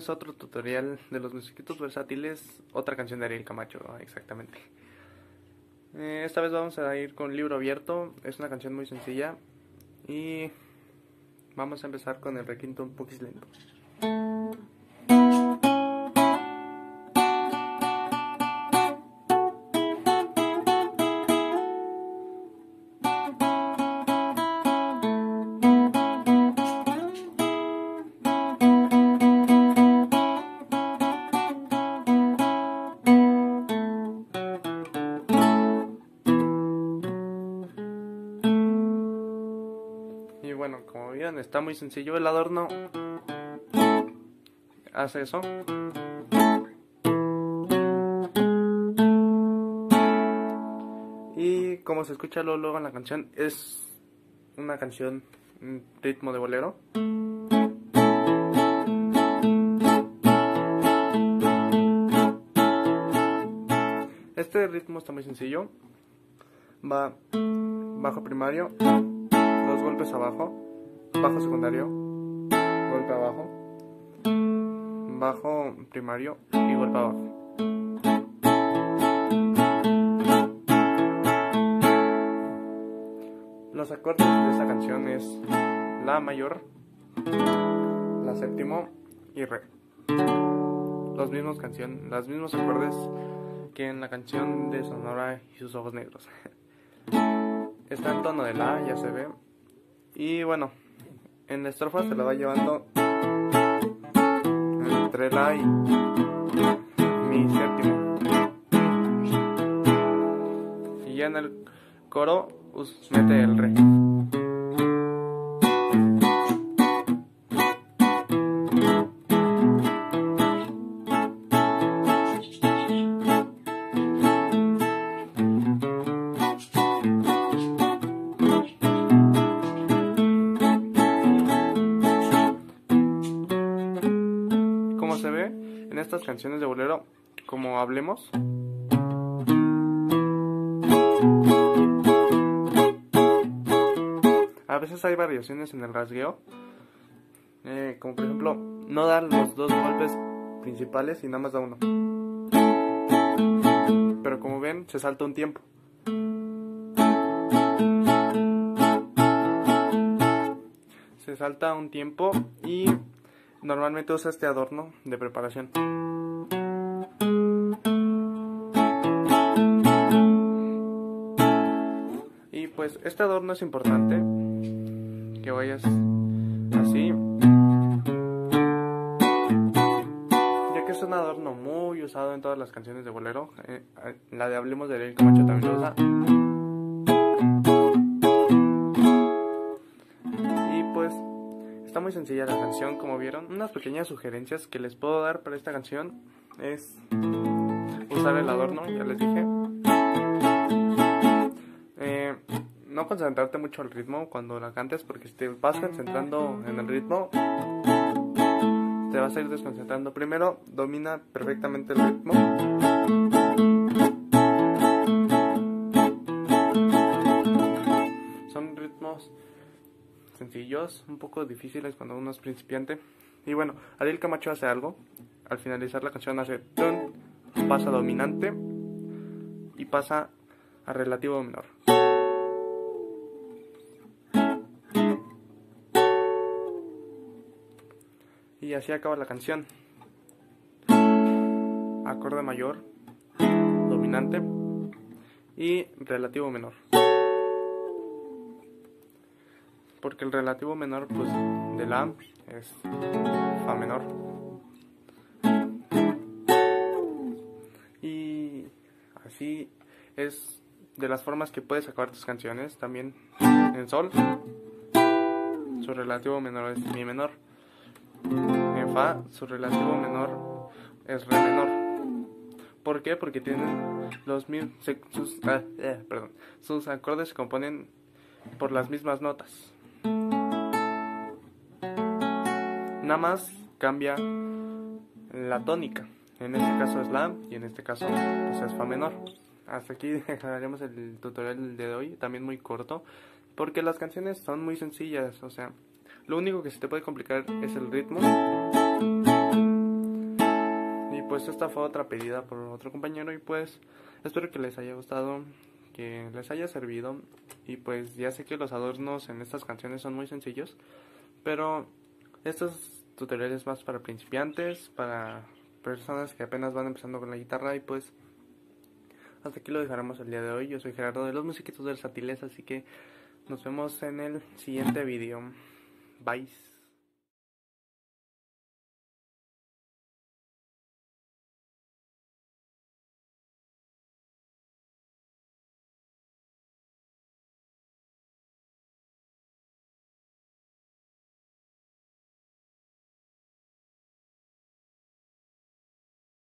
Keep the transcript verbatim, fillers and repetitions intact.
bienvenidos a otro tutorial de Los Musiquitos Versatiles, otra canción de Ariel Camacho, exactamente. Eh, esta vez vamos a ir con Libro Abierto, es una canción muy sencilla y vamos a empezar con el requinto un poquito lento. Bueno, como vieron, está muy sencillo el adorno. Hace eso. Y como se escucha luego en la canción, es una canción en ritmo de bolero. Este ritmo está muy sencillo. Va bajo primario, dos golpes abajo, bajo secundario, golpe abajo, bajo primario y golpe abajo. Los acordes de esta canción es la mayor, la séptimo y re. Los mismos canción, los mismos acordes que en la canción de Sonora y sus ojos negros. Está en tono de la, ya se ve. Y bueno, en la estrofa se la va llevando entre la y mi séptimo. Y ya en el coro us, mete el re. Se ve en estas canciones de bolero como Hablemos, a veces hay variaciones en el rasgueo, eh, como por ejemplo no dar los dos golpes principales y nada más da uno, pero como ven se salta un tiempo. Se salta un tiempo y normalmente usa este adorno de preparación. Y pues este adorno es importante que vayas así, ya que es un adorno muy usado en todas las canciones de bolero. eh, La de Hablemos de Ariel Camacho también lo usa. Está muy sencilla la canción, como vieron. Unas pequeñas sugerencias que les puedo dar para esta canción es usar el adorno, ya les dije. Eh, no concentrarte mucho al ritmo cuando la cantes, porque si te vas concentrando en el ritmo, te vas a ir desconcentrando. Primero, domina perfectamente el ritmo. Son ritmos sencillos, un poco difíciles cuando uno es principiante. Y bueno, Ariel Camacho hace algo al finalizar la canción, hace ton, pasa dominante y pasa a relativo menor. Y así acaba la canción: acorde mayor, dominante y relativo menor. Porque el relativo menor, pues, de la es fa menor. Y así es de las formas que puedes acabar tus canciones. También en sol, su relativo menor es mi menor. En fa, su relativo menor es re menor. ¿Por qué? Porque tienen los mismos, sus, ah, eh, perdón, sus acordes se componen por las mismas notas. Nada más cambia la tónica. En este caso es la y en este caso pues es fa menor. Hasta aquí dejaremos el tutorial de hoy, también muy corto, porque las canciones son muy sencillas. O sea, lo único que se te puede complicar es el ritmo. pues esta fue otra pedida por otro compañero y pues espero que les haya gustado, que les haya servido. Y pues ya sé que los adornos en estas canciones son muy sencillos, pero estos tutoriales más para principiantes, para personas que apenas van empezando con la guitarra. Y pues hasta aquí lo dejaremos el día de hoy. Yo soy Gerardo de Los Musiquitos Versatiles, así que nos vemos en el siguiente video. Bye.